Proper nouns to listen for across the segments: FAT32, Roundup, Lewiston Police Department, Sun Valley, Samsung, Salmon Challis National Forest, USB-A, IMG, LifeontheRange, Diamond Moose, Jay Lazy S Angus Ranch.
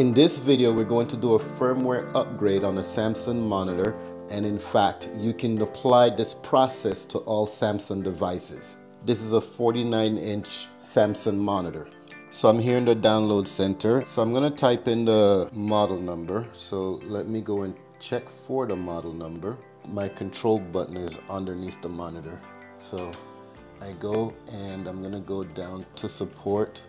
In this video, we're going to do a firmware upgrade on a Samsung monitor, and in fact, you can apply this process to all Samsung devices. This is a 49-inch Samsung monitor. So I'm here in the download center. So I'm gonna type in the model number. So let me go and check for the model number. My control button is underneath the monitor. So I go and I'm gonna go down to support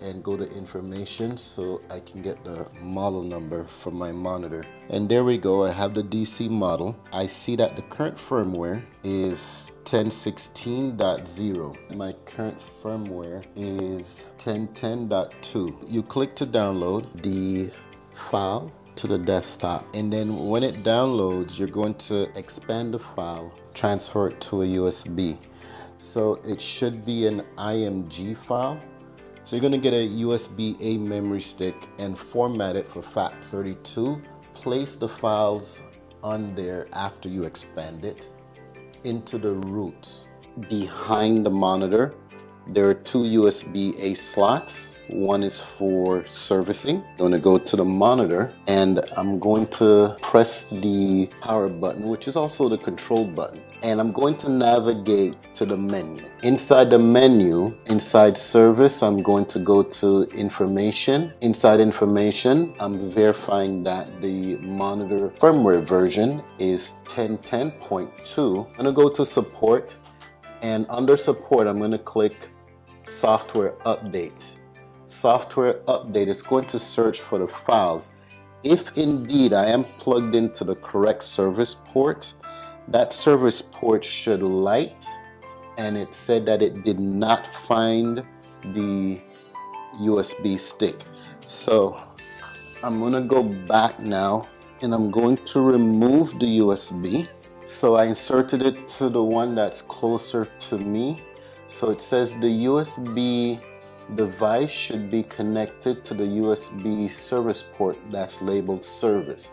and go to information so I can get the model number from my monitor. And there we go, I have the DC model. I see that the current firmware is 10.16.0. My current firmware is 10.10.2. You click to download the file to the desktop, and then when it downloads, you're going to expand the file, transfer it to a USB. So it should be an IMG file. So you're gonna get a USB-A memory stick and format it for FAT32. Place the files on there after you expand it into the root. Behind the monitor, there are two USB-A slots. One is for servicing. I'm gonna go to the monitor and I'm going to press the power button, which is also the control button. And I'm going to navigate to the menu. Inside the menu, inside service, I'm going to go to information. Inside information, I'm verifying that the monitor firmware version is 10.10.2. I'm gonna go to support, and under support, I'm gonna click software update. Software update is going to search for the files. If indeed I am plugged into the correct service port, that service port should light, and it said that it did not find the USB stick. So I'm gonna go back now and I'm going to remove the USB. So I inserted it to the one that's closer to me. So it says the USB device should be connected to the USB service port that's labeled service.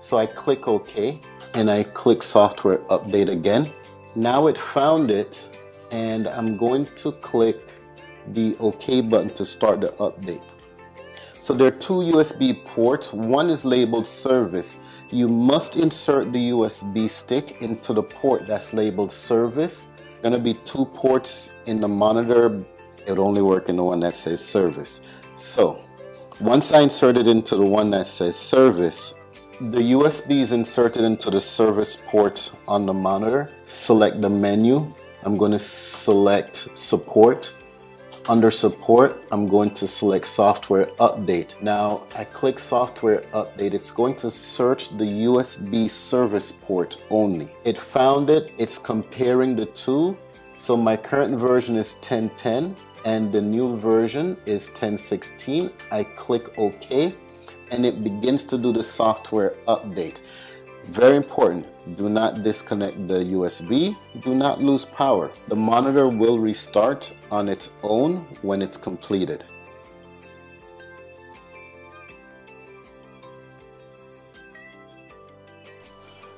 So I click OK, and I click software update again. Now it found it, and I'm going to click the OK button to start the update. So there are two USB ports. One is labeled service. You must insert the USB stick into the port that's labeled service. There's gonna be two ports in the monitor. It only works in the one that says service. So once I insert it into the one that says service, the USB is inserted into the service port on the monitor. Select the menu. I'm going to select support. Under support, I'm going to select software update. Now I click software update. It's going to search the USB service port only. It found it. It's comparing the two. So my current version is 10.10 and the new version is 10.16. I click OK, and it begins to do the software update. Very important, do not disconnect the USB, do not lose power. The monitor will restart on its own when it's completed.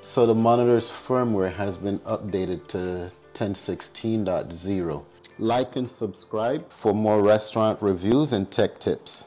So the monitor's firmware has been updated to 10.16.0. Like and subscribe for more restaurant reviews and tech tips.